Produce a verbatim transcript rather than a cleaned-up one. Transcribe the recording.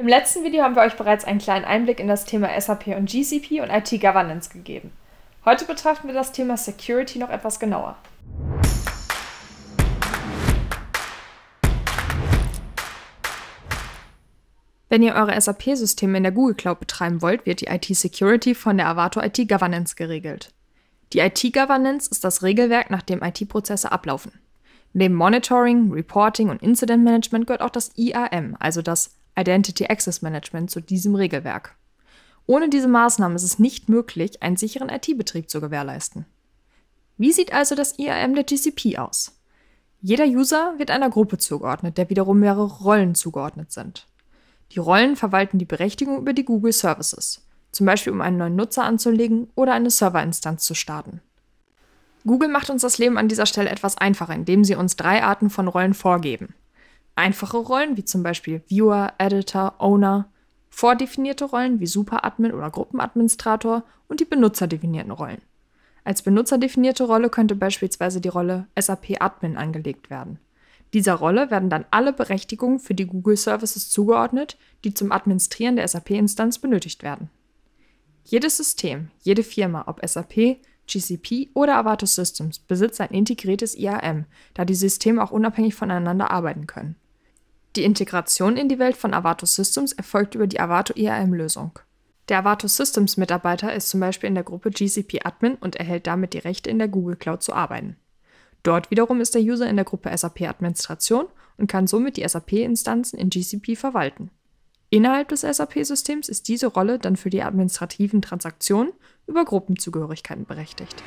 Im letzten Video haben wir euch bereits einen kleinen Einblick in das Thema S A P und G C P und I T Governance gegeben. Heute betrachten wir das Thema Security noch etwas genauer. Wenn ihr eure S A P-Systeme in der Google Cloud betreiben wollt, wird die I T-Security von der Arvato I T Governance geregelt. Die I T Governance ist das Regelwerk, nach dem I T-Prozesse ablaufen. Neben Monitoring, Reporting und Incident Management gehört auch das I A M, also das Identity Access Management, zu diesem Regelwerk. Ohne diese Maßnahmen ist es nicht möglich, einen sicheren I T-Betrieb zu gewährleisten. Wie sieht also das I A M der G C P aus? Jeder User wird einer Gruppe zugeordnet, der wiederum mehrere Rollen zugeordnet sind. Die Rollen verwalten die Berechtigung über die Google Services, zum Beispiel um einen neuen Nutzer anzulegen oder eine Serverinstanz zu starten. Google macht uns das Leben an dieser Stelle etwas einfacher, indem sie uns drei Arten von Rollen vorgeben. Einfache Rollen wie zum Beispiel Viewer, Editor, Owner, vordefinierte Rollen wie Superadmin oder Gruppenadministrator und die benutzerdefinierten Rollen. Als benutzerdefinierte Rolle könnte beispielsweise die Rolle S A P Admin angelegt werden. Dieser Rolle werden dann alle Berechtigungen für die Google Services zugeordnet, die zum Administrieren der S A P-Instanz benötigt werden. Jedes System, jede Firma, ob S A P, G C P oder Arvato Systems, besitzt ein integriertes I A M, da die Systeme auch unabhängig voneinander arbeiten können. Die Integration in die Welt von Arvato Systems erfolgt über die Arvato I A M-Lösung. Der Arvato Systems-Mitarbeiter ist zum Beispiel in der Gruppe G C P-Admin und erhält damit die Rechte, in der Google Cloud zu arbeiten. Dort wiederum ist der User in der Gruppe S A P-Administration und kann somit die S A P-Instanzen in G C P verwalten. Innerhalb des S A P-Systems ist diese Rolle dann für die administrativen Transaktionen über Gruppenzugehörigkeiten berechtigt.